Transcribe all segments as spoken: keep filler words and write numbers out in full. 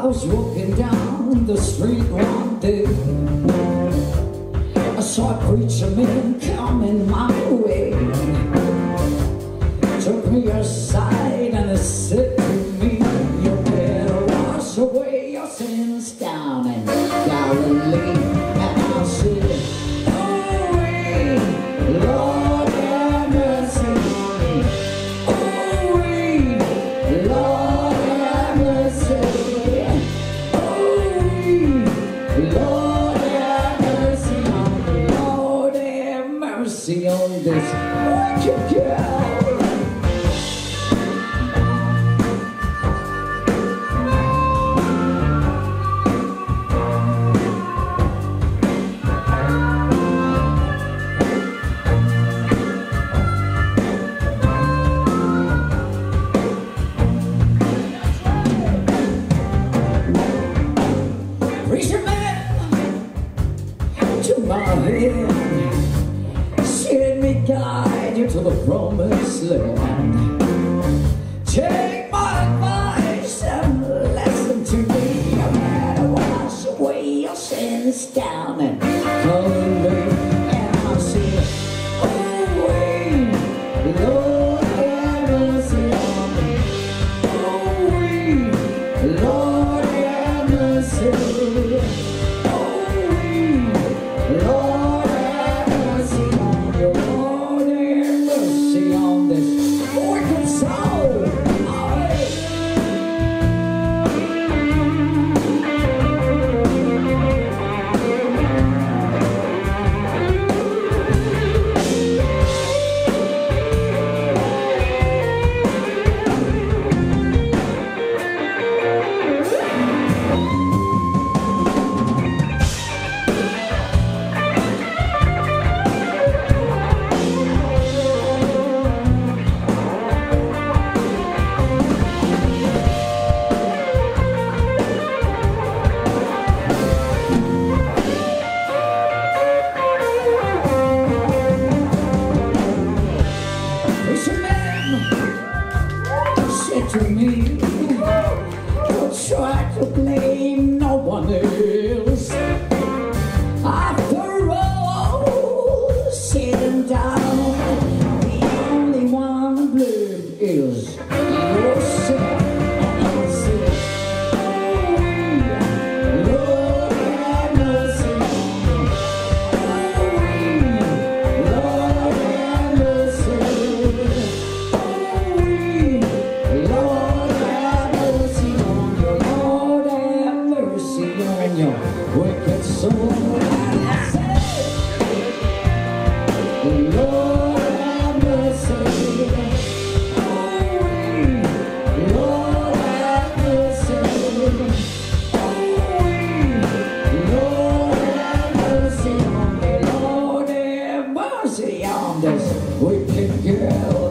I was walking down the street one day. I saw a preacher man coming my way. He took me aside and he said to me, "You better wash away your sins down in Galilee." And I said, "Away, Lord, have mercy on me. Away, Lord, have mercy on me. Lord have mercy on me, Lord have mercy on this wicked girl." Let me guide you to the promised land. Take my advice and listen to me. You better wash away your sins down and come away. And I'll see you away, Lord, have mercy on me. Away, Lord, have mercy on me. Away, Lord. To me, don't try to blame no one else. After all, sitting down, the only one blue is yourself. Wicked soul, I say, Lord have mercy. Away, Lord have mercy. Away, Lord have mercy on me. Lord have mercy on this wicked girl.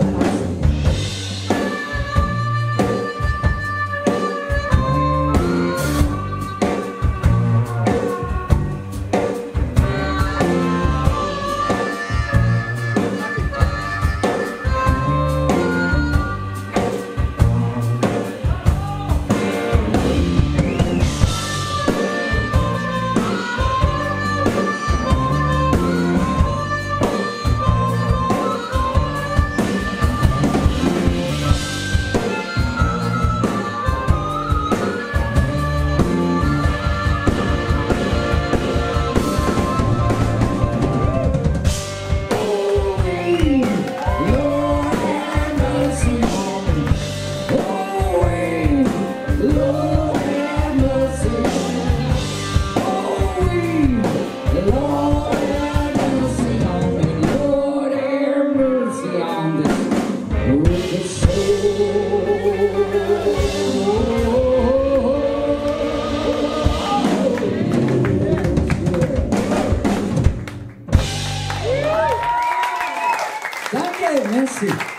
Merci.